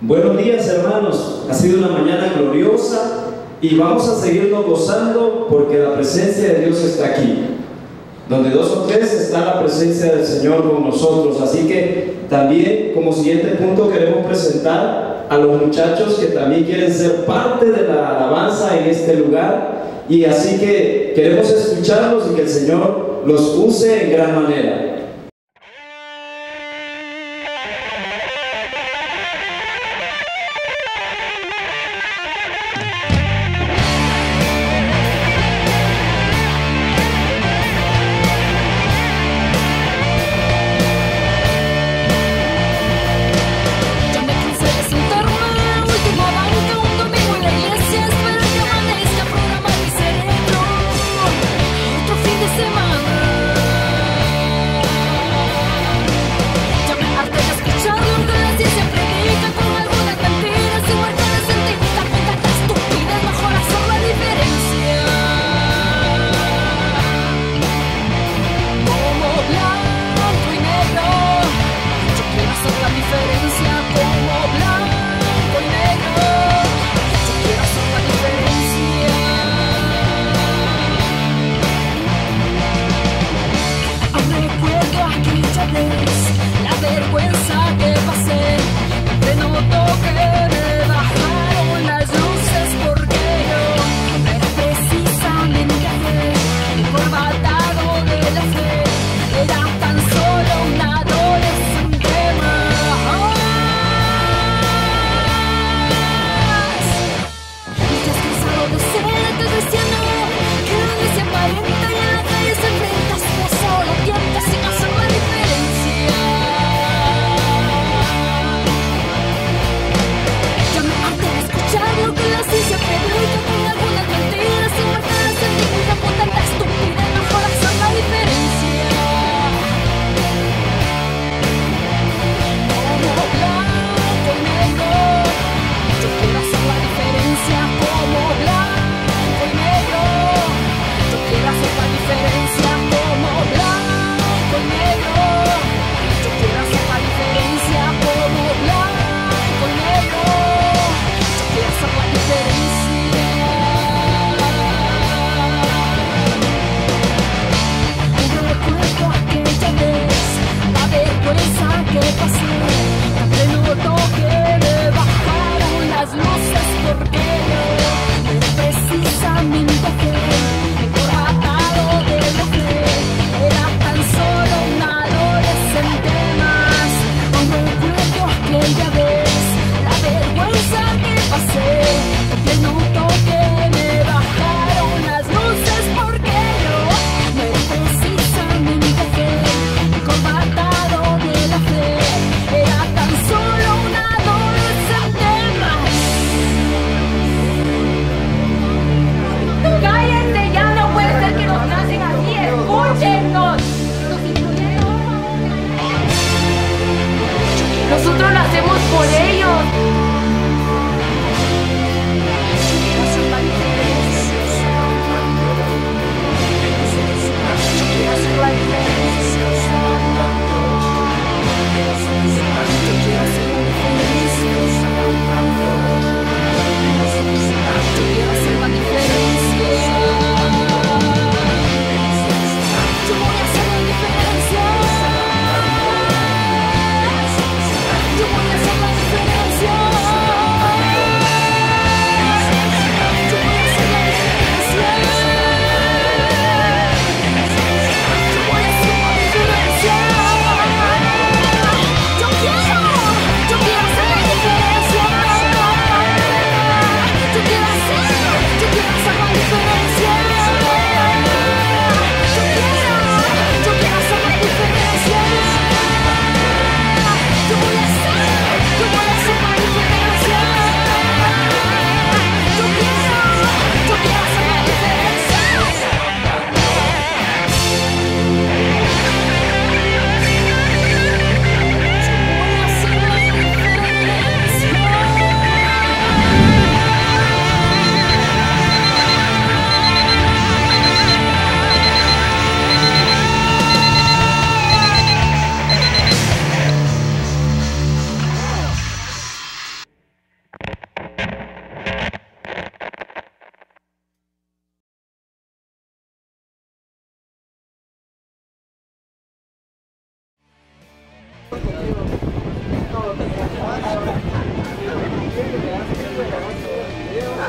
Buenos días, hermanos. Ha sido una mañana gloriosa y vamos a seguirnos gozando porque la presencia de Dios está aquí. Donde dos o tres está la presencia del Señor con nosotros. Así que también, como siguiente punto, queremos presentar a los muchachos que también quieren ser parte de la alabanza en este lugar. Y así que queremos escucharlos y que el Señor los use en gran manera. Semana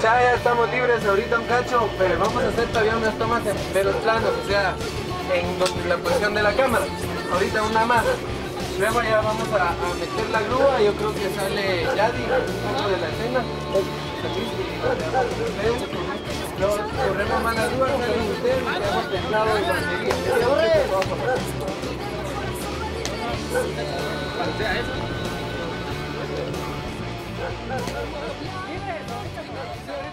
Ya, ya estamos libres ahorita un cacho, pero vamos a hacer todavía unas tomas de los planos, o sea, en la posición de la cámara. Ahorita una más. Luego ya vamos a meter la grúa, yo creo que sale Yadi, un poco de la escena. Luego corremos más la grúa, salen ustedes, y ya hemos templado y batería. ¡Corre!